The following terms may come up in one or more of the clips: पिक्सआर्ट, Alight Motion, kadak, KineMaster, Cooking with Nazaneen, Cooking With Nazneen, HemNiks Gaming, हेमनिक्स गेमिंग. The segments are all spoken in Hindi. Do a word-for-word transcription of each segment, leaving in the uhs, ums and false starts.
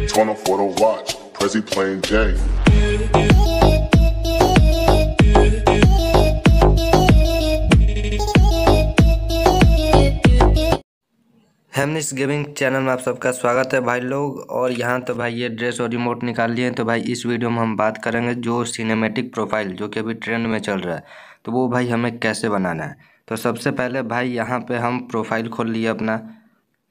Turn off for the watch, Prezi playing J. हेमनिक्स गेमिंग channel में आप सबका स्वागत है भाई लोग। और यहाँ तो भाई ये ड्रेस और रिमोट निकाल लिए हैं। तो भाई इस वीडियो में हम बात करेंगे जो सिनेमैटिक प्रोफाइल जो कि अभी ट्रेंड में चल रहा है, तो वो भाई हमें कैसे बनाना है। तो सबसे पहले भाई यहाँ पे हम प्रोफाइल खोल लिए अपना,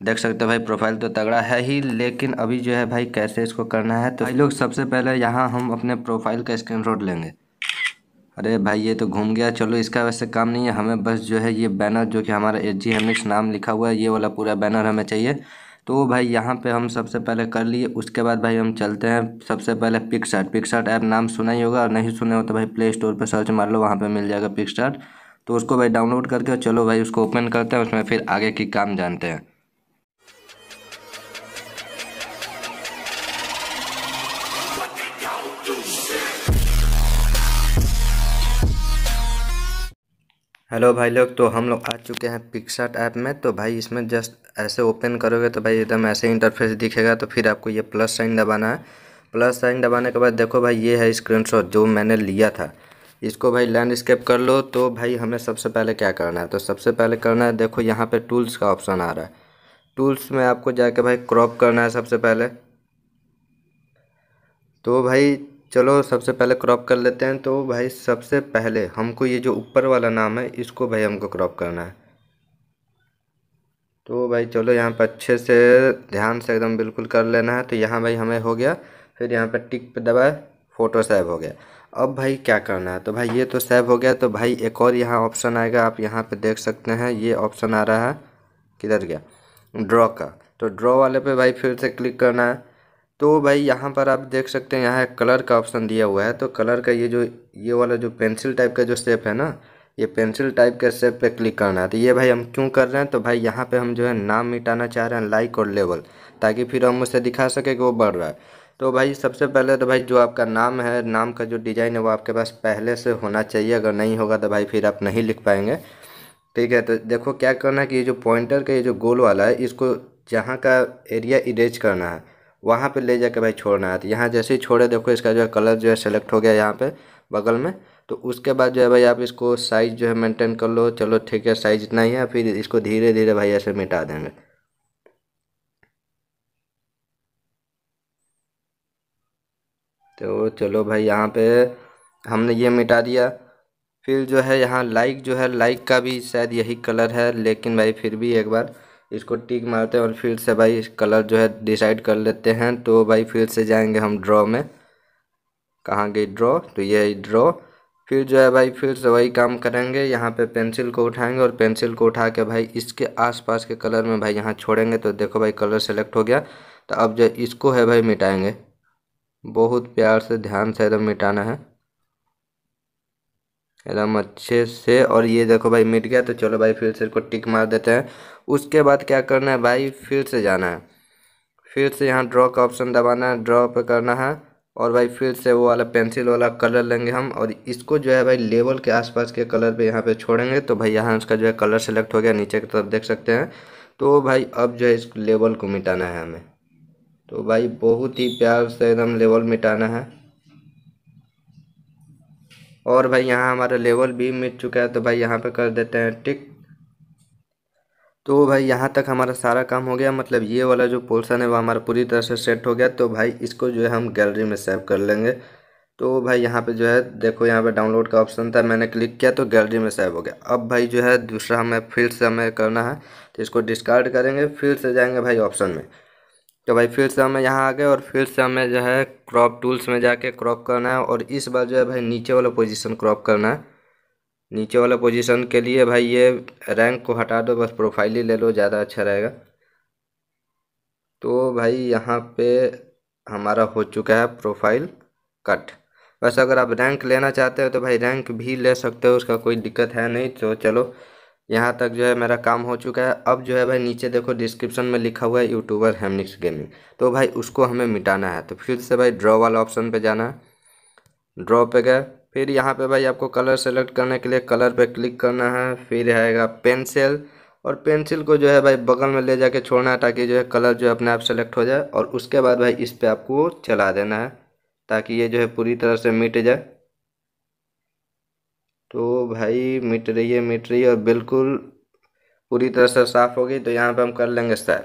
देख सकते हो भाई प्रोफाइल तो तगड़ा है ही, लेकिन अभी जो है भाई कैसे इसको करना है। तो भाई लोग सबसे पहले यहाँ हम अपने प्रोफाइल का स्क्रीनशॉट लेंगे। अरे भाई ये तो घूम गया, चलो इसका वैसे काम नहीं है, हमें बस जो है ये बैनर जो कि हमारा एच जी हेमनिक्स नाम लिखा हुआ है, ये वाला पूरा बैनर हमें चाहिए। तो भाई यहाँ पे हम सबसे पहले कर लिए। उसके बाद भाई हम चलते हैं सबसे पहले पिक्सआर्ट। पिक्सआर्ट ऐप नाम सुना ही होगा, और नहीं सुने हो तो भाई प्ले स्टोर पर सर्च मार लो, वहाँ पर मिल जाएगा पिक्सआर्ट। तो उसको भाई डाउनलोड करके चलो भाई उसको ओपन करते हैं, उसमें फिर आगे की काम जानते हैं। हेलो भाई लोग, तो हम लोग आ चुके हैं पिक्सआर्ट ऐप में। तो भाई इसमें जस्ट ऐसे ओपन करोगे तो भाई एकदम ऐसे इंटरफेस दिखेगा। तो फिर आपको ये प्लस साइन दबाना है। प्लस साइन दबाने के बाद देखो भाई ये है स्क्रीनशॉट जो मैंने लिया था, इसको भाई लैंडस्केप कर लो। तो भाई हमें सबसे पहले क्या करना है, तो सबसे पहले करना है, देखो यहाँ पर टूल्स का ऑप्शन आ रहा है, टूल्स में आपको जाके भाई क्रॉप करना है सबसे पहले। तो भाई चलो सबसे पहले क्रॉप कर लेते हैं। तो भाई सबसे पहले हमको ये जो ऊपर वाला नाम है इसको भाई हमको क्रॉप करना है। तो भाई चलो यहाँ पर अच्छे से ध्यान से एकदम बिल्कुल कर लेना है। तो यहाँ भाई हमें हो गया, फिर यहाँ पर टिक पे दबाए, फ़ोटो सेव हो गया। अब भाई क्या करना है, तो भाई ये तो सेव हो गया। तो भाई एक और यहाँ ऑप्शन आएगा, आप यहाँ पर देख सकते हैं ये ऑप्शन आ रहा है, किधर गया, ड्रॉ का। तो ड्रॉ वाले पर भाई फिर से क्लिक करना है। तो भाई यहाँ पर आप देख सकते हैं यहाँ कलर का ऑप्शन दिया हुआ है। तो कलर का ये जो ये वाला जो पेंसिल टाइप का जो शेप है ना, ये पेंसिल टाइप के शेप पे क्लिक करना है। तो ये भाई हम क्यों कर रहे हैं, तो भाई यहाँ पे हम जो है नाम मिटाना चाह रहे हैं, लाइक और लेवल, ताकि फिर हम उसे दिखा सके कि वो बढ़ रहा है। तो भाई सबसे पहले तो भाई जो आपका नाम है, नाम का जो डिज़ाइन है वो आपके पास पहले से होना चाहिए। अगर नहीं होगा तो भाई फिर आप नहीं लिख पाएंगे, ठीक है। तो देखो क्या करना है कि ये जो पॉइंटर का ये जो गोल वाला है, इसको जहाँ का एरिया इरेज करना है वहाँ पे ले जाकर भाई छोड़ना है। तो यहाँ जैसे ही छोड़े देखो इसका जो है कलर जो है सेलेक्ट हो गया यहाँ पे बगल में। तो उसके बाद जो है भाई आप इसको साइज़ जो है मेंटेन कर लो, चलो ठीक है साइज़ इतना ही है। फिर इसको धीरे धीरे भाई ऐसे मिटा देंगे। तो चलो भाई यहाँ पे हमने ये मिटा दिया। फिर जो है यहाँ लाइक जो है, लाइक का भी शायद यही कलर है, लेकिन भाई फिर भी एक बार इसको टिक मारते हैं और फिर से भाई कलर जो है डिसाइड कर लेते हैं। तो भाई फिर से जाएंगे हम ड्रॉ में, कहाँ गई ड्रॉ, तो ये ड्रॉ। फिर जो है भाई फिर से वही काम करेंगे, यहाँ पे पेंसिल को उठाएंगे और पेंसिल को उठा के भाई इसके आसपास के कलर में भाई यहाँ छोड़ेंगे। तो देखो भाई कलर सेलेक्ट हो गया। तो अब जो इसको है भाई मिटाएँगे, बहुत प्यार से ध्यान से एकदम मिटाना है एकदम अच्छे से। और ये देखो भाई मिट गया। तो चलो भाई फिर से इसको टिक मार देते हैं। उसके बाद क्या करना है भाई, फिर से जाना है, फिर से यहाँ ड्रॉ का ऑप्शन दबाना है, ड्रॉ पे करना है, और भाई फिर से वो वाला पेंसिल वाला कलर लेंगे हम, और इसको जो है भाई लेवल के आसपास के कलर पे यहाँ पे छोड़ेंगे। तो भाई यहाँ उसका जो है कलर सेलेक्ट हो गया, नीचे की तरफ देख सकते हैं। तो भाई अब जो है इस लेवल को मिटाना है हमें। तो भाई बहुत ही प्यार से एकदम लेवल मिटाना है। और भाई यहाँ हमारा लेवल भी मिट चुका है। तो भाई यहाँ पे कर देते हैं टिक। तो भाई यहाँ तक हमारा सारा काम हो गया, मतलब ये वाला जो पोर्शन है वो हमारा पूरी तरह से सेट हो गया। तो भाई इसको जो है हम गैलरी में सेव कर लेंगे। तो भाई यहाँ पे जो है देखो यहाँ पे डाउनलोड का ऑप्शन था, मैंने क्लिक किया तो गैलरी में सेव हो गया। अब भाई जो है दूसरा हमें फिर से हमें करना है, तो इसको डिस्कार्ड करेंगे, फिर से जाएँगे भाई ऑप्शन में। तो भाई फिर से हमें यहाँ आ गए और फिर से हमें जो है क्रॉप टूल्स में जाके क्रॉप करना है। और इस बार जो है भाई नीचे वाला पोजीशन क्रॉप करना है। नीचे वाला पोजीशन के लिए भाई ये रैंक को हटा दो, बस प्रोफाइल ही ले लो, ज़्यादा अच्छा रहेगा। तो भाई यहाँ पे हमारा हो चुका है प्रोफाइल कट। बस अगर आप रैंक लेना चाहते हो तो भाई रैंक भी ले सकते हो, उसका कोई दिक्कत है नहीं। तो चलो यहाँ तक जो है मेरा काम हो चुका है। अब जो है भाई नीचे देखो डिस्क्रिप्शन में लिखा हुआ है यूट्यूबर हेमनिक्स गेमिंग, तो भाई उसको हमें मिटाना है। तो फिर से भाई ड्रॉ वाला ऑप्शन पे जाना है, ड्रॉ पे गए, फिर यहाँ पे भाई आपको कलर सेलेक्ट करने के लिए कलर पे क्लिक करना है, फिर आएगा पेंसिल और पेंसिल को जो है भाई बगल में ले जाके छोड़ना है ताकि जो है कलर जो है अपने आप सेलेक्ट हो जाए। और उसके बाद भाई इस पर आपको चला देना है ताकि ये जो है पूरी तरह से मिट जाए। तो भाई मिट रही है मिट रही है और बिल्कुल पूरी तरह से साफ़ हो गई। तो यहाँ पे हम कर लेंगे स्टाइल।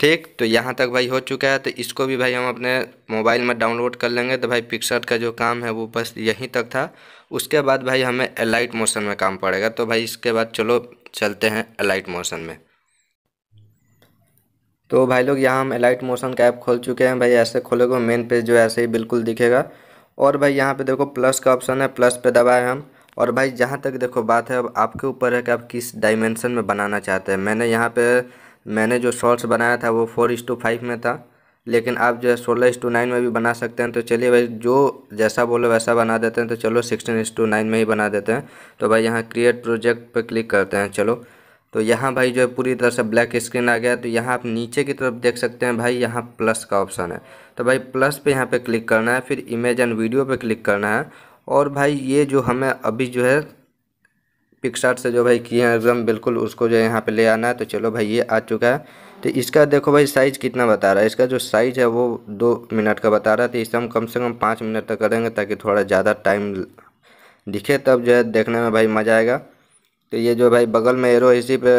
ठीक, तो यहाँ तक भाई हो चुका है। तो इसको भी भाई हम अपने मोबाइल में डाउनलोड कर लेंगे। तो भाई पिक्सआर्ट का जो काम है वो बस यहीं तक था। उसके बाद भाई हमें अलाइट मोशन में काम पड़ेगा। तो भाई इसके बाद चलो चलते हैं अलाइट मोशन में। तो भाई लोग यहाँ हम अलाइट मोशन का ऐप खोल चुके हैं। भाई ऐसे खोलोगे मेन पेज जो ऐसे ही बिल्कुल दिखेगा। और भाई यहाँ पे देखो प्लस का ऑप्शन है, प्लस पे दबाएं हम। और भाई जहाँ तक देखो बात है अब आपके ऊपर है कि आप किस डायमेंशन में बनाना चाहते हैं। मैंने यहाँ पे मैंने जो शॉर्ट्स बनाया था वो फोर इस टू फाइव में था, लेकिन आप जो है सोलह इस टू नाइन में भी बना सकते हैं। तो चलिए भाई जो जैसा बोलो वैसा बना देते हैं। तो चलो सिक्सटीन इस टू नाइन में ही बना देते हैं। तो भाई यहाँ क्रिएट प्रोजेक्ट पर क्लिक करते हैं। चलो, तो यहाँ भाई जो है पूरी तरह से ब्लैक स्क्रीन आ गया। तो यहाँ आप नीचे की तरफ देख सकते हैं भाई यहाँ प्लस का ऑप्शन है। तो भाई प्लस पे यहाँ पे क्लिक करना है, फिर इमेज एंड वीडियो पे क्लिक करना है। और भाई ये जो हमें अभी जो है पिक्सआर्ट से जो भाई किए हैं एकदम बिल्कुल उसको जो है यहाँ पर ले आना है। तो चलो भाई ये आ चुका है। तो इसका देखो भाई साइज़ कितना बता रहा है, इसका जो साइज़ है वो दो मिनट का बता रहा है। तो इसे हम कम से कम पाँच मिनट तक करेंगे ताकि थोड़ा ज़्यादा टाइम दिखे, तब जो है देखने में भाई मज़ा आएगा। तो ये जो भाई बगल में एरो इसी पे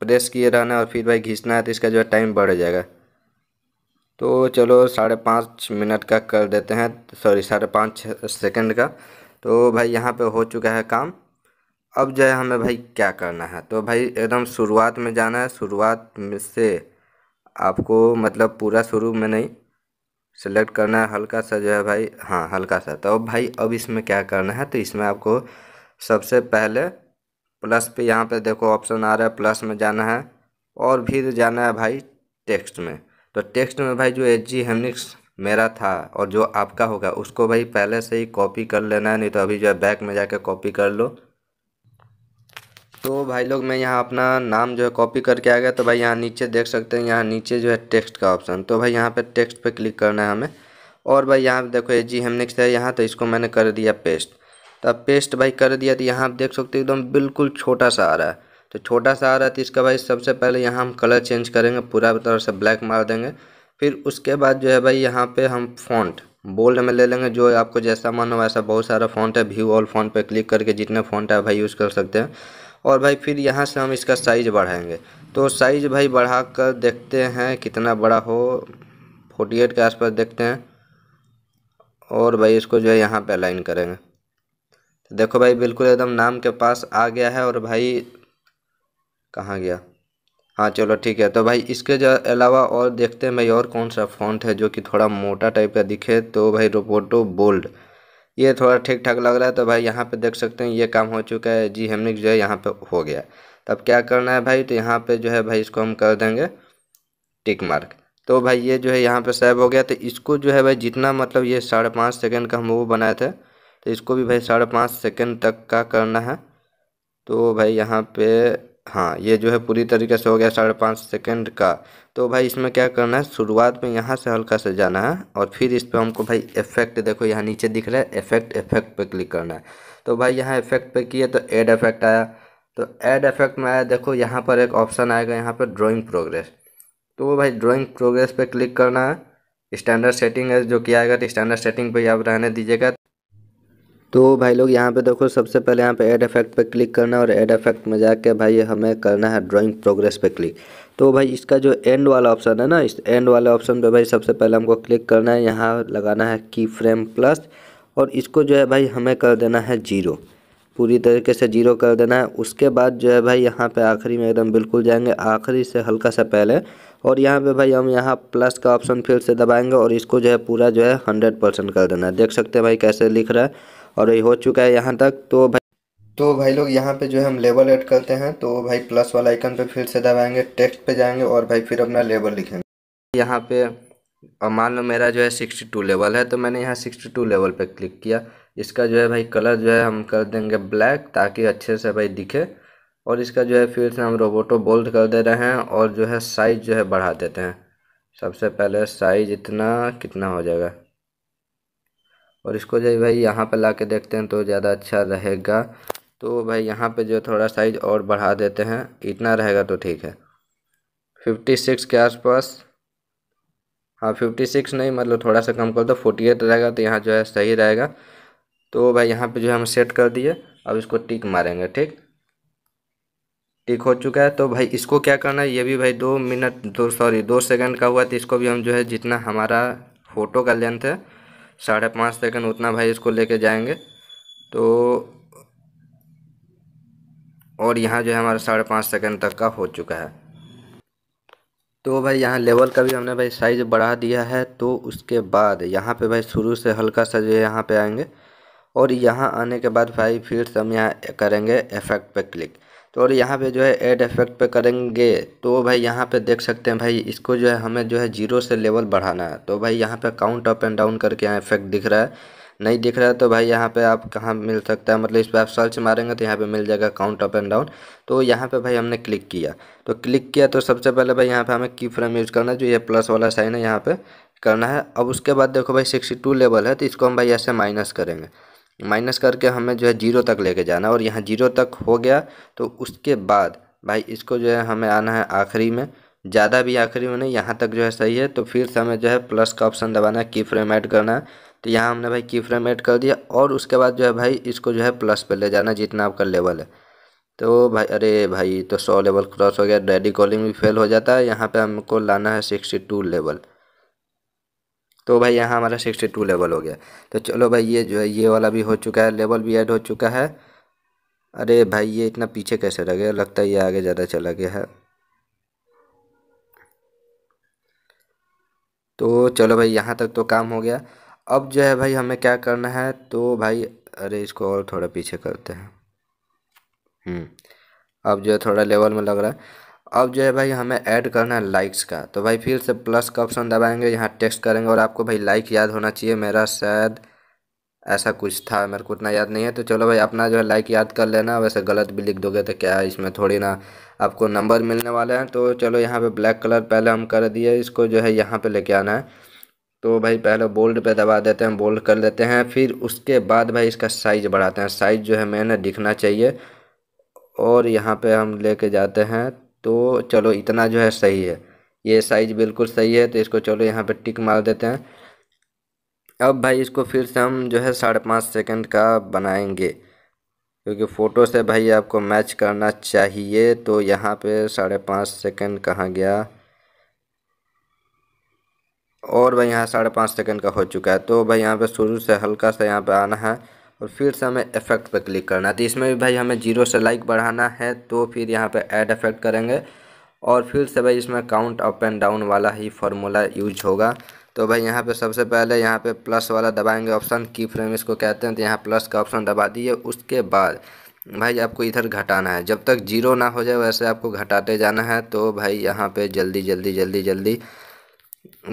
प्रेस किए रहना और फिर भाई घिसना है, तो इसका जो है टाइम बढ़ जाएगा। तो चलो साढ़े पाँच मिनट का कर देते हैं, सॉरी साढ़े पाँच सेकंड का। तो भाई यहाँ पे हो चुका है काम। अब जो है हमें भाई क्या करना है, तो भाई एकदम शुरुआत में जाना है। शुरुआत में से आपको मतलब पूरा शुरू में नहीं सेलेक्ट करना है, हल्का सा जो है भाई, हाँ हल्का सा। तो भाई अब इसमें क्या करना है, तो इसमें आपको सबसे पहले प्लस पे यहाँ पे देखो ऑप्शन आ रहा है, प्लस में जाना है और फिर जाना है भाई टेक्स्ट में। तो टेक्स्ट में भाई जो एच जी हेमनिक्स मेरा था और जो आपका होगा उसको भाई पहले से ही कॉपी कर लेना है, नहीं तो अभी जो है बैक में जाके कॉपी कर लो। तो भाई लोग मैं यहाँ अपना नाम जो है कॉपी करके आ गया। तो भाई यहाँ नीचे देख सकते हैं, यहाँ नीचे जो है टेक्स्ट का ऑप्शन। तो भाई यहाँ पर टेक्स्ट पर क्लिक करना है हमें। और भाई यहाँ देखो एच जी हेमनिक्स है यहाँ, तो इसको मैंने कर दिया पेस्ट। तब पेस्ट भाई कर दिया। तो यहाँ आप देख सकते हो एकदम बिल्कुल छोटा सा आ रहा है। तो छोटा सा आ रहा है तो इसका भाई सबसे पहले यहाँ हम कलर चेंज करेंगे, पूरा तरह से ब्लैक मार देंगे। फिर उसके बाद जो है भाई यहाँ पे हम फॉन्ट बोल्ड में ले लेंगे, जो आपको जैसा मन हो वैसा। बहुत सारा फॉन्ट है, व्यू ऑल फॉन्ट पे क्लिक करके जितने फॉन्ट है भाई यूज़ कर सकते हैं। और भाई फिर यहाँ से हम इसका साइज़ बढ़ाएँगे। तो साइज़ भाई बढ़ा कर देखते हैं कितना बड़ा हो, फोर्टी एट के आसपास देखते हैं। और भाई इसको जो है यहाँ पर अलाइन करेंगे। देखो भाई बिल्कुल एकदम नाम के पास आ गया है। और भाई कहाँ गया, हाँ चलो ठीक है। तो भाई इसके जो अलावा और देखते हैं भाई और कौन सा फॉन्ट है जो कि थोड़ा मोटा टाइप का दिखे। तो भाई रोबोटो बोल्ड ये थोड़ा ठीक ठाक लग रहा है। तो भाई यहाँ पे देख सकते हैं ये काम हो चुका है, जी हेमनिक्स जो है यहाँ पे हो गया। तब क्या करना है भाई, तो यहाँ पर जो है भाई इसको हम कर देंगे टिक मार्क। तो भाई ये जो है यहाँ पर सेव हो गया। तो इसको जो है भाई जितना मतलब ये साढ़े पाँच सेकेंड का हम वो बनाए थे, तो इसको भी भाई साढ़े पाँच सेकेंड तक का करना है। तो भाई यहाँ पे हाँ ये जो है पूरी तरीके से हो गया साढ़े पाँच सेकेंड का। तो भाई इसमें क्या करना है, शुरुआत में यहाँ से हल्का से जाना है और फिर इस पर हमको भाई इफ़ेक्ट देखो यहाँ नीचे दिख रहा है इफ़ेक्ट, इफ़ेक्ट पे क्लिक करना है। तो भाई यहाँ इफ़ेक्ट पे किए तो एड इफ़ेक्ट आया। तो एड इफ़ेक्ट में आया देखो यहाँ पर एक ऑप्शन आएगा, यहाँ पर ड्राइंग प्रोग्रेस। तो भाई ड्राइंग प्रोग्रेस पर क्लिक करना है। स्टैंडर्ड सेटिंग है जो किया आएगा, तो स्टैंडर्ड सेटिंग पर आप रहने दीजिएगा। तो भाई लोग यहाँ पे देखो सबसे पहले यहाँ पे ऐड इफेक्ट पे क्लिक करना है और ऐड इफेक्ट में जाके भाई हमें करना है ड्राइंग प्रोग्रेस पे क्लिक। तो भाई इसका जो एंड वाला ऑप्शन है ना, इस एंड वाले ऑप्शन पे भाई सबसे पहले हमको क्लिक करना है। यहाँ लगाना है की फ्रेम प्लस और इसको जो है भाई हमें कर देना है जीरो, पूरी तरीके से जीरो कर देना है। उसके बाद जो है भाई यहाँ पे आखिरी में एकदम बिल्कुल जाएंगे, आखिरी से हल्का सा पहले। और यहाँ पे भाई हम यहाँ प्लस का ऑप्शन फिर से दबाएंगे और इसको जो है पूरा जो है हंड्रेड परसेंट कर देना है। देख सकते हैं भाई कैसे लिख रहा है। और ये हो चुका है यहाँ तक। तो भाई तो भाई लोग यहाँ पे जो है हम लेबल ऐड करते हैं। तो भाई प्लस वाला आइकन पे फिर से दबाएंगे, टेक्स्ट पे जाएंगे और भाई फिर अपना लेबल लिखेंगे। यहाँ पे मान लो मेरा जो है सिक्सटी टू लेवल है, तो मैंने यहाँ सिक्सटी टू लेवल पे क्लिक किया। इसका जो है भाई कलर जो है हम कर देंगे ब्लैक ताकि अच्छे से भाई दिखे। और इसका जो है फिर से हम रोबोटो बोल्ड कर दे रहे हैं और जो है साइज़ जो है बढ़ा देते हैं। सबसे पहले साइज़ इतना कितना हो जाएगा और इसको जो भाई यहाँ पे ला के देखते हैं तो ज़्यादा अच्छा रहेगा। तो भाई यहाँ पे जो थोड़ा साइज और बढ़ा देते हैं, इतना रहेगा तो ठीक है। फिफ्टी सिक्स के आसपास, हाँ फिफ्टी सिक्स नहीं मतलब थोड़ा सा कम कर दो, फोर्टी एट रहेगा तो यहाँ जो है सही रहेगा। तो भाई यहाँ पे जो है हम सेट कर दिए, अब इसको टिक मारेंगे। ठीक, टिक हो चुका है। तो भाई इसको क्या करना है, ये भी भाई दो मिनट दो सॉरी दो सेकंड का हुआ, तो इसको भी हम जो है जितना हमारा फ़ोटो का लेंथ है साढ़े पाँच सेकेंड उतना भाई इसको लेके जाएंगे। तो और यहाँ जो है हमारा साढ़े पाँच सेकेंड तक का हो चुका है। तो भाई यहाँ लेवल का भी हमने भाई साइज़ बढ़ा दिया है। तो उसके बाद यहाँ पे भाई शुरू से हल्का सा जो है यहाँ पर आएँगे, और यहाँ आने के बाद भाई फिर से हम यहाँ करेंगे इफेक्ट पे क्लिक। तो और यहाँ पे जो है ऐड इफेक्ट पे करेंगे। तो भाई यहाँ पे देख सकते हैं भाई इसको जो है हमें जो है जीरो से लेवल बढ़ाना है। तो भाई यहाँ पे काउंट अप एंड डाउन करके यहाँ इफेक्ट दिख रहा है, नहीं दिख रहा है तो भाई यहाँ पे आप कहाँ मिल सकता है, मतलब इस पर आप सर्च मारेंगे तो यहाँ पे मिल जाएगा काउंट अप एंड डाउन। तो यहाँ पे भाई हमने क्लिक किया, तो क्लिक किया तो सबसे पहले भाई यहाँ पे हमें की फ्रेम यूज़ करना है, जो ये प्लस वाला साइन है यहाँ पे करना है। अब उसके बाद देखो भाई सिक्सटी टू लेवल है, तो इसको हम भाई ऐसे माइनस करेंगे, माइनस करके हमें जो है जीरो तक लेके जाना। और यहाँ जीरो तक हो गया तो उसके बाद भाई इसको जो है हमें आना है आखिरी में, ज़्यादा भी आखिरी में नहीं, यहाँ तक जो है सही है। तो फिर से हमें जो है प्लस का ऑप्शन दबाना है, की फ्रेम ऐड करना है। तो यहाँ हमने भाई की फ्रेम ऐड कर दिया, और उसके बाद जो है भाई इसको जो है प्लस पे ले जाना जितना आपका लेवल है। तो भाई अरे भाई तो सौ लेवल क्रॉस हो गया, डैडी कॉलिंग भी फेल हो जाता है। यहाँ पर हमको लाना है सिक्सटी टू लेवल। तो भाई यहाँ हमारा सिक्सटी टू लेवल हो गया। तो चलो भाई ये जो है ये वाला भी हो चुका है, लेवल भी ऐड हो चुका है। अरे भाई ये इतना पीछे कैसे रह गया, लगता है ये आगे ज़्यादा चला गया है। तो चलो भाई यहाँ तक तो काम हो गया। अब जो है भाई हमें क्या करना है, तो भाई अरे इसको और थोड़ा पीछे करते हैं। अब जो है थोड़ा लेवल में लग रहा है। अब जो है भाई हमें ऐड करना है लाइक्स का। तो भाई फिर से प्लस का ऑप्शन दबाएंगे, यहाँ टेक्स्ट करेंगे, और आपको भाई लाइक याद होना चाहिए। मेरा शायद ऐसा कुछ था, मेरे को उतना याद नहीं है। तो चलो भाई अपना जो है लाइक याद कर लेना, वैसे गलत भी लिख दोगे तो क्या है, इसमें थोड़ी ना आपको नंबर मिलने वाले हैं। तो चलो यहाँ पर ब्लैक कलर पहले हम कर दिए, इसको जो है यहाँ पर लेके आना है। तो भाई पहले बोल्ड पर दबा देते हैं, बोल्ड कर देते हैं, फिर उसके बाद भाई इसका साइज़ बढ़ाते हैं। साइज़ जो है मैंने दिखना चाहिए, और यहाँ पर हम लेके जाते हैं। तो चलो इतना जो है सही है, ये साइज़ बिल्कुल सही है। तो इसको चलो यहाँ पे टिक मार देते हैं। अब भाई इसको फिर से हम जो है साढ़े पाँच सेकेंड का बनाएंगे, क्योंकि फ़ोटो से भाई आपको मैच करना चाहिए। तो यहाँ पे साढ़े पाँच सेकेंड कहाँ गया, और भाई यहाँ साढ़े पाँच सेकेंड का हो चुका है। तो भाई यहाँ पे शुरू से हल्का सा यहाँ पे आना है, और फिर से हमें इफेक्ट पे क्लिक करना है। तो इसमें भी भाई हमें जीरो से लाइक बढ़ाना है, तो फिर यहाँ पे ऐड इफेक्ट करेंगे, और फिर से भाई इसमें काउंट अप एंड डाउन वाला ही फार्मूला यूज होगा। तो भाई यहाँ पे सबसे पहले यहाँ पे प्लस वाला दबाएंगे ऑप्शन, की फ्रेम इसको कहते हैं। तो यहाँ प्लस का ऑप्शन दबा दिए, उसके बाद भाई आपको इधर घटाना है, जब तक जीरो ना हो जाए वैसे आपको घटाते जाना है। तो भाई यहाँ पर जल्दी जल्दी जल्दी जल्दी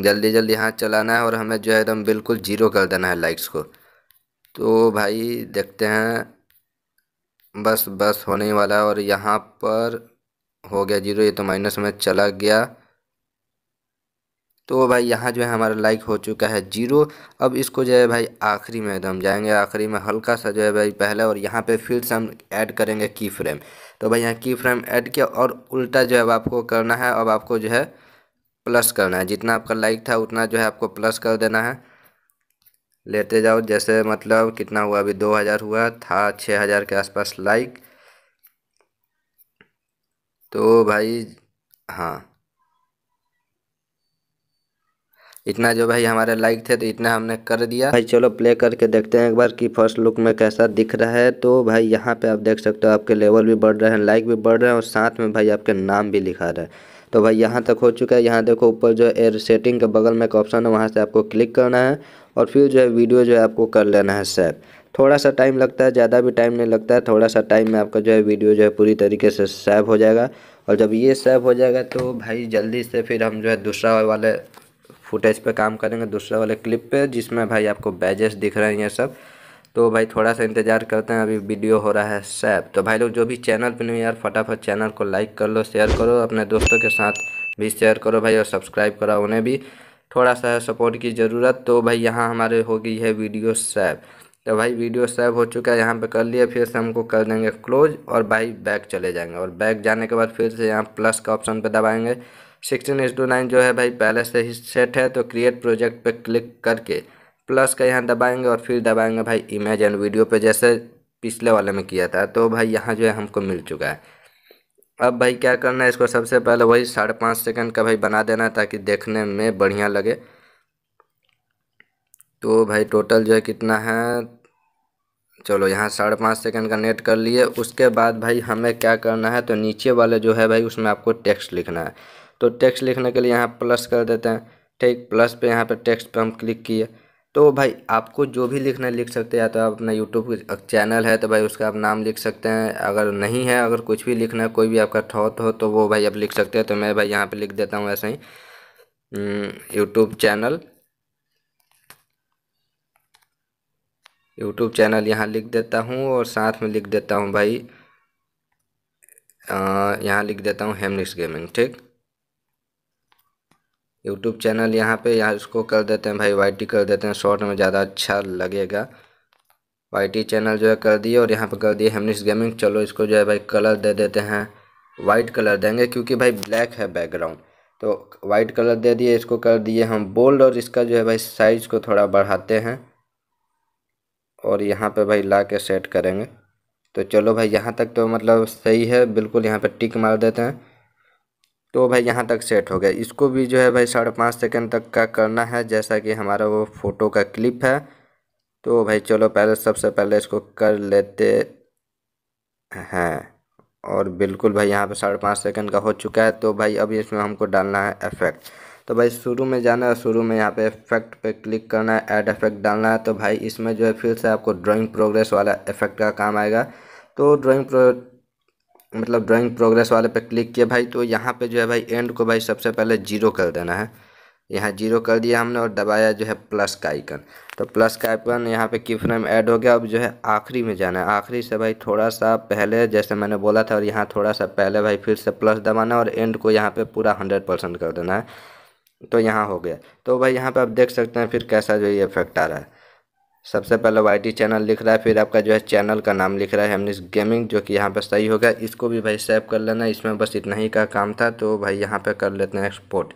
जल्दी जल्दी यहाँ चलाना है, और हमें जो है एकदम बिल्कुल जीरो कर देना है लाइक्स को। तो भाई देखते हैं, बस बस होने ही वाला है, और यहाँ पर हो गया जीरो, ये तो माइनस में चला गया। तो भाई यहाँ जो है हमारा लाइक हो चुका है जीरो। अब इसको जो है भाई आखिरी में एकदम जाएंगे, आखिरी में हल्का सा जो है भाई पहले, और यहाँ पे फिर से हम ऐड करेंगे की फ्रेम। तो भाई यहाँ की फ्रेम ऐड किया, और उल्टा जो है आपको करना है, अब आपको जो है प्लस करना है, जितना आपका लाइक था उतना जो है आपको प्लस कर देना है। लेते जाओ, जैसे मतलब कितना हुआ अभी, दो हज़ार हुआ था, छः हज़ार के आसपास लाइक। तो भाई हाँ इतना जो भाई हमारे लाइक थे, तो इतना हमने कर दिया। भाई चलो प्ले करके देखते हैं एक बार कि फर्स्ट लुक में कैसा दिख रहा है। तो भाई यहाँ पे आप देख सकते हो आपके लेवल भी बढ़ रहे हैं, लाइक भी बढ़ रहे हैं, और साथ में भाई आपके नाम भी लिखा रहा है। तो भाई यहाँ तक हो चुका है। यहाँ देखो ऊपर जो है एयर सेटिंग के बगल में एक ऑप्शन है, वहाँ से आपको क्लिक करना है, और फिर जो है वीडियो जो है आपको कर लेना है सेट। थोड़ा सा टाइम लगता है, ज़्यादा भी टाइम नहीं लगता है, थोड़ा सा टाइम में आपका जो है वीडियो जो है पूरी तरीके से सेव हो जाएगा। और जब ये सेव हो जाएगा तो भाई जल्दी से फिर हम जो है दूसरा वाले फुटेज पे काम करेंगे, दूसरा वाले क्लिप पे, जिसमें भाई आपको बैजेस दिख रहे हैं ये सब। तो भाई थोड़ा सा इंतज़ार करते हैं, अभी वीडियो हो रहा है सेव। तो भाई लोग जो भी चैनल पे नहीं यार, फटाफट चैनल को लाइक कर लो, शेयर करो, अपने दोस्तों के साथ भी शेयर करो भाई, और सब्सक्राइब करो, उन्हें भी थोड़ा सा सपोर्ट की ज़रूरत। तो भाई यहाँ हमारे हो गई है वीडियो सेव। तो भाई वीडियो सेव हो चुका है, यहाँ पे कर लिया। फिर से हमको कर देंगे क्लोज और भाई बैक चले जाएंगे। और बैक जाने के बाद फिर से यहाँ प्लस का ऑप्शन पे दबाएंगे। सिक्सटीन इंस टू नाइन जो है भाई पहले से ही सेट है, तो क्रिएट प्रोजेक्ट पे क्लिक करके प्लस का यहाँ दबाएंगे और फिर दबाएंगे भाई इमेज एंड वीडियो पे, जैसे पिछले वाले में किया था। तो भाई यहाँ जो है हमको मिल चुका है। अब भाई क्या करना है, इसको सबसे पहले वही साढ़े पाँच सेकेंड का भाई बना देना ताकि देखने में बढ़िया लगे। तो भाई टोटल जो है कितना है, चलो यहाँ साढ़े पाँच सेकेंड का नेट कर लिए। उसके बाद भाई हमें क्या करना है, तो नीचे वाले जो है भाई उसमें आपको टेक्स्ट लिखना है। तो टेक्स्ट लिखने के लिए यहाँ प्लस कर देते हैं, ठीक। प्लस पे यहाँ पे टेक्स्ट पे हम क्लिक किए। तो भाई आपको जो भी लिखना है लिख सकते हैं, या तो आप अपना यूट्यूब चैनल है तो भाई उसका आप नाम लिख सकते हैं। अगर नहीं है, अगर कुछ भी लिखना है, कोई भी आपका थॉट हो तो वो भाई आप लिख सकते हैं। तो मैं भाई यहाँ पर लिख देता हूँ ऐसे ही यूट्यूब चैनल यूट्यूब चैनल यहाँ लिख देता हूँ। और साथ में लिख देता हूँ भाई आ, यहाँ लिख देता हूँ हेमनिक्स गेमिंग, ठीक। यूट्यूब चैनल यहाँ पे यहाँ इसको कर देते हैं भाई वाईटी कर देते हैं, शॉर्ट में ज़्यादा अच्छा लगेगा। वाईटी चैनल जो है कर दिए और यहाँ पे कर दिए हेमनिक्स गेमिंग। चलो इसको जो है भाई कलर दे देते हैं, वाइट कलर देंगे क्योंकि भाई ब्लैक है बैकग्राउंड, तो वाइट कलर दे दिए। इसको कर दिए हम बोल्ड और इसका जो है भाई साइज़ को थोड़ा बढ़ाते हैं और यहाँ पे भाई ला के सेट करेंगे। तो चलो भाई यहाँ तक तो मतलब सही है, बिल्कुल यहाँ पे टिक मार देते हैं। तो भाई यहाँ तक सेट हो गया। इसको भी जो है भाई साढ़े पाँच सेकेंड तक का करना है, जैसा कि हमारा वो फ़ोटो का क्लिप है। तो भाई चलो पहले सबसे पहले इसको कर लेते हैं। और बिल्कुल भाई यहाँ पे साढ़े पाँच सेकेंड का हो चुका है। तो भाई अभी इसमें हमको डालना है इफेक्ट। तो भाई शुरू में जाना है, शुरू में यहाँ पे इफेक्ट पे क्लिक करना है, ऐड इफेक्ट डालना है। तो भाई इसमें जो है फिर से आपको ड्राइंग प्रोग्रेस वाला इफेक्ट का काम आएगा। तो ड्राइंग प्रो मतलब ड्राइंग प्रोग्रेस वाले पे क्लिक किया भाई। तो यहाँ पे जो है भाई एंड को भाई सबसे पहले जीरो कर देना है। यहाँ जीरो कर दिया हमने और दबाया जो है प्लस का आइकन। तो प्लस का आइकन यहाँ पे की फ्रेम ऐड हो गया। अब जो है आखिरी में जाना है, आखिरी से भाई थोड़ा सा पहले जैसे मैंने बोला था, और यहाँ थोड़ा सा पहले भाई फिर से प्लस दबाना और एंड को यहाँ पर पूरा हंड्रेड परसेंट कर देना है। तो यहाँ हो गया। तो भाई यहाँ पे आप देख सकते हैं फिर कैसा जो ये इफेक्ट आ रहा है। सबसे पहले वाईटी चैनल लिख रहा है, फिर आपका जो है चैनल का नाम लिख रहा है हेमनिक्स गेमिंग, जो कि यहाँ पे सही हो गया। इसको भी भाई सेव कर लेना, इसमें बस इतना ही का काम था। तो भाई यहाँ पे कर लेते हैं एक्सपोर्ट।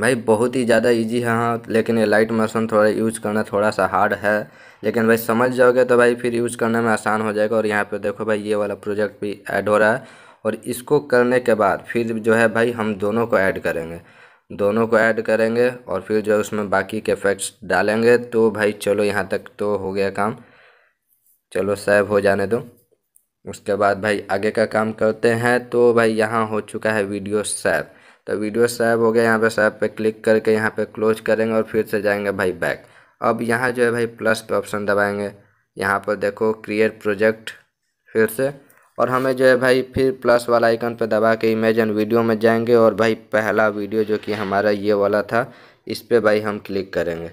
भाई बहुत ही ज़्यादा इजी है, हाँ, लेकिन एलाइट मोशन थोड़ा यूज़ करना थोड़ा सा हार्ड है, लेकिन भाई समझ जाओगे तो भाई फिर यूज़ करने में आसान हो जाएगा। और यहाँ पर देखो भाई ये वाला प्रोजेक्ट भी ऐड हो रहा है। और इसको करने के बाद फिर जो है भाई हम दोनों को ऐड करेंगे, दोनों को ऐड करेंगे और फिर जो है उसमें बाकी के इफेक्ट्स डालेंगे। तो भाई चलो यहाँ तक तो हो गया काम। चलो सेव हो जाने दो, उसके बाद भाई आगे का काम करते हैं। तो भाई यहाँ हो चुका है वीडियो सेव। तो वीडियो सेव हो गया, यहाँ पे सेव पे क्लिक करके यहाँ पे क्लोज करेंगे और फिर से जाएंगे भाई बैक। अब यहाँ जो है भाई प्लस पे ऑप्शन दबाएँगे, यहाँ पर देखो क्रिएट प्रोजेक्ट फिर से, और हमें जो है भाई फिर प्लस वाला आइकन पर दबा के इमेज एंड वीडियो में जाएंगे। और भाई पहला वीडियो जो कि हमारा ये वाला था, इस पर भाई हम क्लिक करेंगे।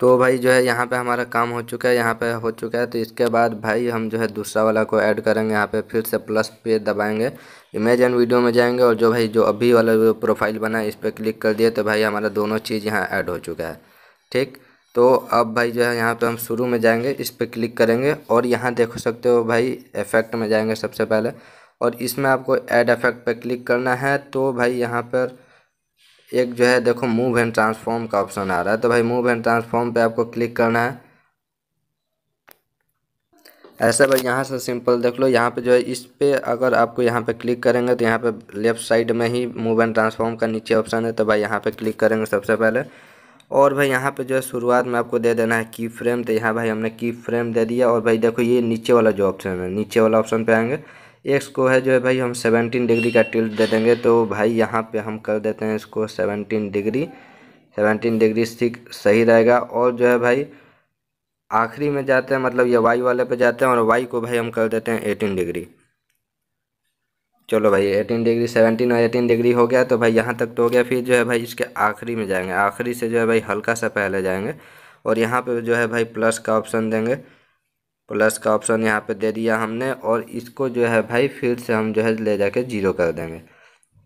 तो भाई जो है यहाँ पे हमारा काम हो चुका है, यहाँ पे हो चुका है। तो इसके बाद भाई हम जो है दूसरा वाला को ऐड करेंगे। यहाँ पे फिर से प्लस पे दबाएंगे, इमेज एंड वीडियो में जाएंगे और जो भाई जो अभी वाला जो प्रोफाइल बना है इस पर क्लिक कर दिए। तो भाई हमारा दोनों चीज़ यहाँ ऐड हो चुका है, ठीक। तो अब भाई जो है यहाँ पे हम शुरू में जाएंगे, इस पर क्लिक करेंगे और यहाँ देख सकते हो भाई इफेक्ट में जाएंगे सबसे पहले, और इसमें आपको ऐड इफेक्ट पे क्लिक करना है। तो भाई यहाँ पर एक जो है देखो मूव एंड ट्रांसफॉर्म का ऑप्शन आ रहा है। तो भाई मूव एंड ट्रांसफॉर्म पे आपको क्लिक करना है। ऐसे भाई यहाँ से सिंपल देख लो, यहाँ पे जो है इस पर अगर आपको यहाँ पे क्लिक करेंगे तो यहाँ पे लेफ़्ट साइड में ही मूव एंड ट्रांसफॉर्म का नीचे ऑप्शन है। तो भाई यहाँ पे क्लिक करेंगे सबसे पहले। और भाई यहाँ पे जो है शुरुआत में आपको दे देना है की फ्रेम। तो यहाँ भाई हमने की फ्रेम दे दिया। और भाई देखो ये नीचे वाला जो ऑप्शन है, नीचे वाला ऑप्शन पे आएंगे, एक्स को है जो है भाई हम सेवनटीन डिग्री का टिल्ट दे देंगे। तो भाई यहाँ पे हम कर देते हैं इसको सेवनटीन डिग्री सेवनटीन डिग्री ठीक सही रहेगा। और जो है भाई आखिरी में जाते हैं, मतलब ये वाई वाले पर जाते हैं और वाई को भाई हम कर देते हैं एटीन डिग्री। चलो भाई एटीन डिग्री सेवनटीन और एटीन डिग्री हो गया। तो भाई यहाँ तक तो हो गया। फिर जो है भाई इसके आखिरी में जाएंगे, आखिरी से जो है भाई हल्का सा पहले जाएंगे और यहाँ पे जो है भाई प्लस का ऑप्शन देंगे। प्लस का ऑप्शन यहाँ पे दे दिया हमने और इसको जो है भाई फिर से हम जो है ले जाके जीरो कर देंगे।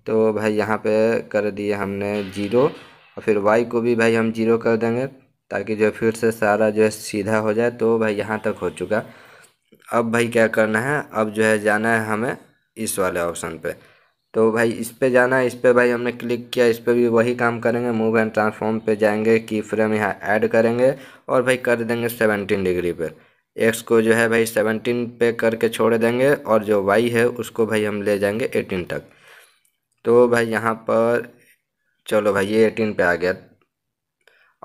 तो भाई यहाँ पे कर दिए हमने जीरो और फिर वाई को भी भाई हम जीरो कर देंगे। ताकि जो फिर से सारा जो है सीधा हो जाए। तो भाई यहाँ तक हो चुका। अब भाई क्या करना है, अब जो है जाना है हमें इस वाले ऑप्शन पे। तो भाई इस पे जाना है, इस पे भाई हमने क्लिक किया, इस पे भी वही काम करेंगे। मूव एंड ट्रांसफॉर्म पे जाएंगे, की फ्रेम यहाँ ऐड करेंगे और भाई कर देंगे सेवनटीन डिग्री पर। एक्स को जो है भाई सेवनटीन पे करके छोड़ देंगे और जो वाई है उसको भाई हम ले जाएंगे एटीन तक। तो भाई यहाँ पर चलो भाई ये एटीन पे आ गया।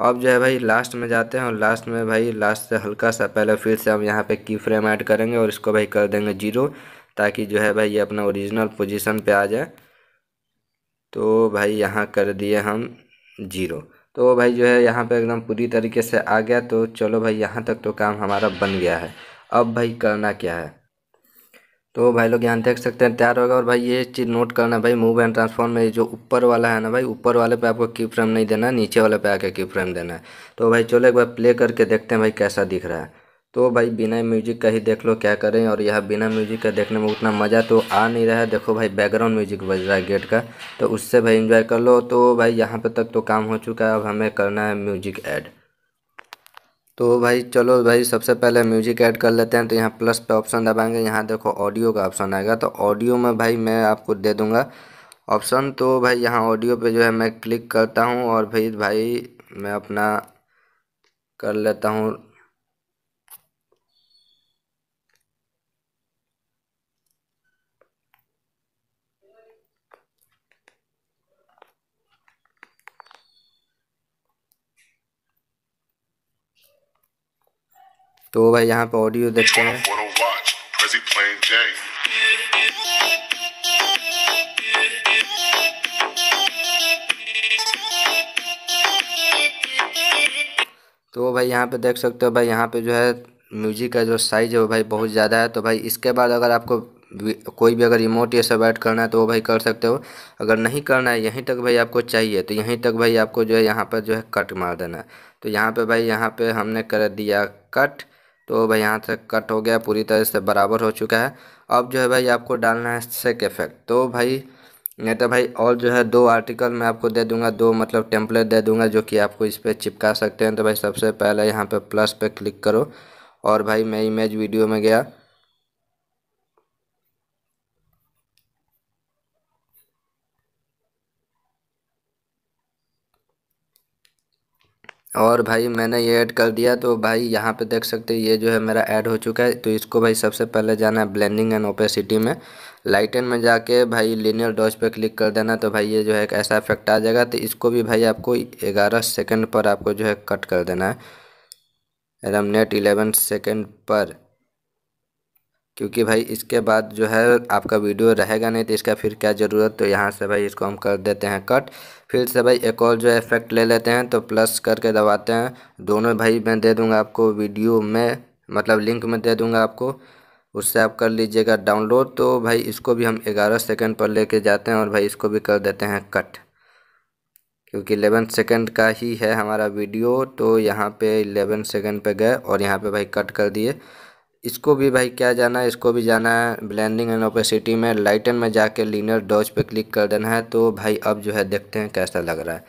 अब जो है भाई लास्ट में जाते हैं और लास्ट में भाई लास्ट से हल्का सा पहले फिर से हम यहाँ पे की फ्रेम ऐड करेंगे और इसको भाई कर देंगे जीरो, ताकि जो है भाई ये अपना ओरिजिनल पोजीशन पे आ जाए। तो भाई यहाँ कर दिए हम जीरो। तो भाई जो है यहाँ पे एकदम पूरी तरीके से आ गया। तो चलो भाई यहाँ तक तो काम हमारा बन गया है। अब भाई करना क्या है, तो भाई लोग यहाँ देख सकते हैं तैयार होगा। और भाई ये चीज़ नोट करना भाई, मूव एंड ट्रांसफॉर्म में जो ऊपर वाला है ना भाई, ऊपर वाले पे आपको की फ्रेम नहीं देना, नीचे वाले पे आके की फ्रेम देना है। तो भाई चलो एक बार प्ले करके देखते हैं भाई कैसा दिख रहा है। तो भाई बिना म्यूजिक का ही देख लो क्या करें, और यह बिना म्यूजिक का देखने में उतना मज़ा तो आ नहीं रहा है। देखो भाई बैकग्राउंड म्यूजिक बज रहा है गेट का, तो उससे भाई इंजॉय कर लो। तो भाई यहाँ पर तक तो काम हो चुका है, अब हमें करना है म्यूजिक ऐड। तो भाई चलो भाई सबसे पहले म्यूजिक ऐड कर लेते हैं। तो यहाँ प्लस पे ऑप्शन दबाएंगे, यहाँ देखो ऑडियो का ऑप्शन आएगा। तो ऑडियो में भाई मैं आपको दे दूंगा ऑप्शन। तो भाई यहाँ ऑडियो पे जो है मैं क्लिक करता हूँ और भाई भाई मैं अपना कर लेता हूँ। तो भाई यहाँ पे ऑडियो देखते हैं। तो भाई यहाँ पे देख सकते हो भाई यहाँ पे जो है म्यूजिक का जो साइज है वो भाई बहुत ज़्यादा है। तो भाई इसके बाद अगर आपको कोई भी अगर रिमोट ये सब ऐड करना है तो वो भाई कर सकते हो। अगर नहीं करना है, यहीं तक भाई आपको चाहिए तो यहीं तक भाई आपको जो है यहाँ पर जो है कट मार देना है। तो यहाँ पे भाई यहाँ पे हमने कर दिया कट। तो भाई यहाँ से कट हो गया, पूरी तरह से बराबर हो चुका है। अब जो है भाई आपको डालना है शेक इफेक्ट। तो भाई नहीं तो भाई और जो है दो आर्टिकल मैं आपको दे दूंगा, दो मतलब टेम्पलेट दे दूंगा जो कि आपको इस पर चिपका सकते हैं। तो भाई सबसे पहले यहाँ पे प्लस पे क्लिक करो और भाई मैं इमेज वीडियो में गया। और भाई मैंने ये ऐड कर दिया। तो भाई यहाँ पे देख सकते हैं ये जो है मेरा ऐड हो चुका है। तो इसको भाई सबसे पहले जाना है ब्लेंडिंग एंड ओपेसिटी में, लाइटन में जाके भाई लिनियर डॉज पे क्लिक कर देना। तो भाई ये जो है एक ऐसा इफेक्ट आ जाएगा। तो इसको भी भाई आपको ग्यारह सेकंड पर आपको जो है कट कर देना है, एकदम नेट इलेवन सेकेंड पर, क्योंकि भाई इसके बाद जो है आपका वीडियो रहेगा नहीं तो इसका फिर क्या ज़रूरत। तो यहाँ से भाई इसको हम कर देते हैं कट। फिर से भाई एक और जो है इफेक्ट ले लेते हैं। तो प्लस करके दबाते हैं, दोनों भाई मैं दे दूंगा आपको वीडियो में, मतलब लिंक में दे दूंगा आपको, उससे आप कर लीजिएगा डाउनलोड। तो भाई इसको भी हम ग्यारह सेकंड पर लेके जाते हैं और भाई इसको भी कर देते हैं कट, क्योंकि इलेवन सेकंड का ही है हमारा वीडियो। तो यहाँ पे इलेवन सेकंड पे गए और यहाँ पे भाई कट कर दिए। इसको भी भाई क्या जाना है, इसको भी जाना है ब्लेंडिंग एंड ओपेसिटी में, लाइटन में जाके लीनियर डॉज पे क्लिक कर देना है। तो भाई अब जो है देखते हैं कैसा लग रहा है।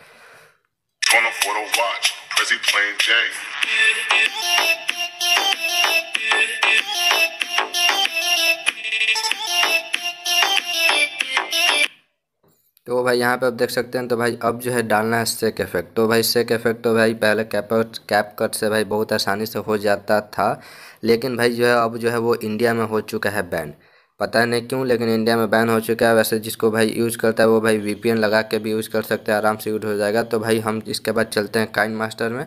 तो भाई यहाँ पे आप देख सकते हैं। तो भाई अब जो है डालना है शेक इफेक्ट। तो भाई शेक इफेक्ट तो भाई पहले कैपकट कैपकट से भाई बहुत आसानी से हो जाता था, लेकिन भाई जो है अब जो है वो इंडिया में हो चुका है बैन, पता नहीं क्यों, लेकिन इंडिया में बैन हो चुका है। वैसे जिसको भाई यूज़ करता है वो भाई वीपीएन लगा के भी यूज़ कर सकते हैं, आराम से यूज हो जाएगा। तो भाई हम इसके बाद चलते हैं काइनमास्टर में।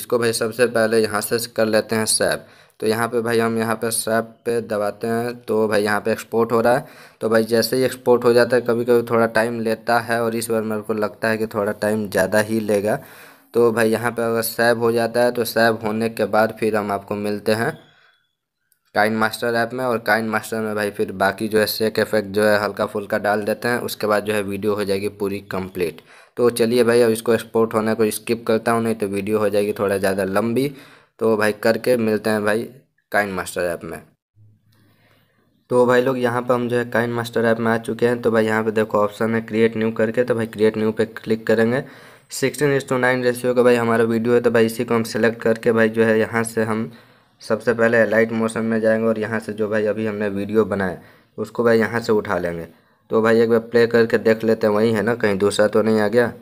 इसको भाई सबसे पहले यहाँ से कर लेते हैं स्वैप। तो यहाँ पे भाई हम यहाँ पे स्वैप पे दबाते हैं। तो भाई यहाँ पे एक्सपोर्ट हो रहा है। तो भाई जैसे ही एक्सपोर्ट हो जाता है, कभी कभी थोड़ा टाइम लेता है और इस बार मेरे को लगता है कि थोड़ा टाइम ज़्यादा ही लेगा। तो भाई यहाँ पे अगर सेव हो जाता है तो सेव होने के बाद फिर हम आपको मिलते हैं काइनमास्टर ऐप में। और काइनमास्टर में भाई फिर बाकी जो है शेक इफेक्ट जो है हल्का फुल्का डाल देते हैं, उसके बाद जो है वीडियो हो जाएगी पूरी कंप्लीट। तो चलिए भाई अब इसको एक्सपोर्ट होने को स्किप करता हूँ, नहीं तो वीडियो हो जाएगी थोड़ा ज़्यादा लंबी। तो भाई करके मिलते हैं भाई काइनमास्टर ऐप में। तो भाई लोग यहाँ पर हम जो है काइनमास्टर ऐप में आ चुके हैं। तो भाई यहाँ पर देखो ऑप्शन है क्रिएट न्यू करके। तो भाई क्रिएट न्यू पर क्लिक करेंगे, sixteen is to nine ratio का भाई हमारा वीडियो है, तो भाई इसी को हम सेलेक्ट करके भाई जो है यहाँ से हम सबसे पहले एलाइट मोशन में जाएंगे और यहाँ से जो भाई अभी हमने वीडियो बनाया उसको भाई यहाँ से उठा लेंगे। तो भाई एक बार प्ले करके देख लेते हैं, वहीं है ना, कहीं दूसरा तो नहीं आ गया।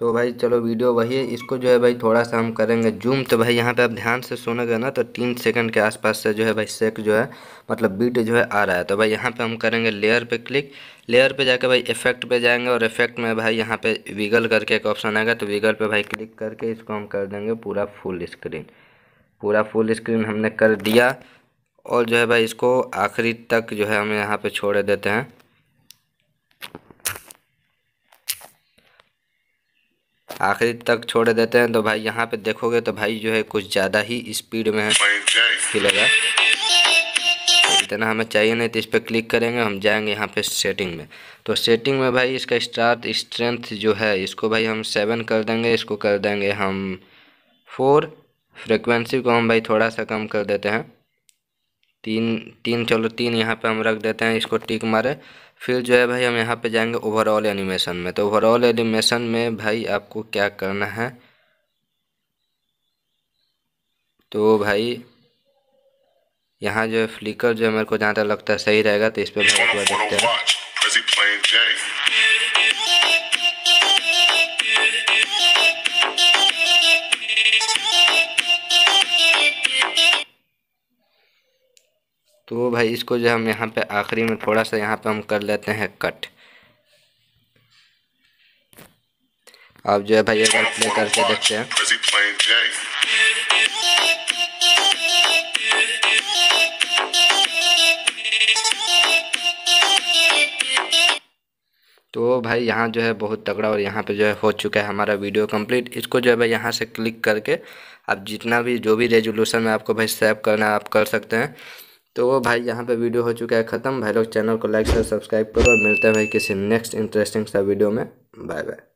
तो भाई चलो वीडियो वही है, इसको जो है भाई थोड़ा सा हम करेंगे जूम। तो भाई यहाँ पे आप ध्यान से सुनोगे ना तो तीन सेकंड के आसपास से जो है भाई सेक जो है मतलब बीट जो है आ रहा है। तो भाई यहाँ पे हम करेंगे लेयर पे क्लिक, लेयर पे जाके भाई इफेक्ट पे जाएंगे और इफेक्ट में भाई यहाँ पे विगल करके एक ऑप्शन आएगा, तो विगल पे भाई क्लिक करके इसको हम कर देंगे पूरा फुल स्क्रीन। पूरा फुल स्क्रीन हमने कर दिया और जो है भाई इसको आखिरी तक जो है हम यहाँ पर छोड़ देते हैं। आखिरी तक छोड़ देते हैं तो भाई यहाँ पे देखोगे तो भाई जो है कुछ ज़्यादा ही स्पीड में है खिलेगा, इतना हमें चाहिए नहीं। तो इस पर क्लिक करेंगे, हम जाएंगे यहाँ पे सेटिंग में। तो सेटिंग में भाई इसका स्टार्ट स्ट्रेंथ जो है इसको भाई हम सेवन कर देंगे, इसको कर देंगे हम फोर। फ्रिक्वेंसी को हम भाई थोड़ा सा कम कर देते हैं, तीन तीन चलो तीन यहाँ पे हम रख देते हैं, इसको टिक मारे। फिर जो है भाई हम यहाँ पे जाएंगे ओवरऑल एनिमेशन में। तो ओवरऑल एनिमेशन में भाई आपको क्या करना है, तो भाई यहाँ जो है फ्लिकर जो है मेरे को जहाँ तक लगता है सही रहेगा, तो इस पर भाई देखते हैं। तो भाई इसको जो हम यहाँ पे आखिरी में थोड़ा सा यहाँ पे हम कर लेते हैं कट। अब जो है भाई अगर प्ले करके देखते हैं, तो भाई यहाँ जो है बहुत तगड़ा और यहाँ पे जो है हो चुका है हमारा वीडियो कंप्लीट। इसको जो है भाई यहाँ से क्लिक करके आप जितना भी जो भी रेजोल्यूशन में आपको भाई सेव करना है आप कर सकते हैं। तो वो भाई यहाँ पे वीडियो हो चुका है ख़त्म। भाई लोग चैनल को लाइक और सब्सक्राइब करो और मिलते हैं भाई किसी नेक्स्ट इंटरेस्टिंग सा वीडियो में। Bye bye.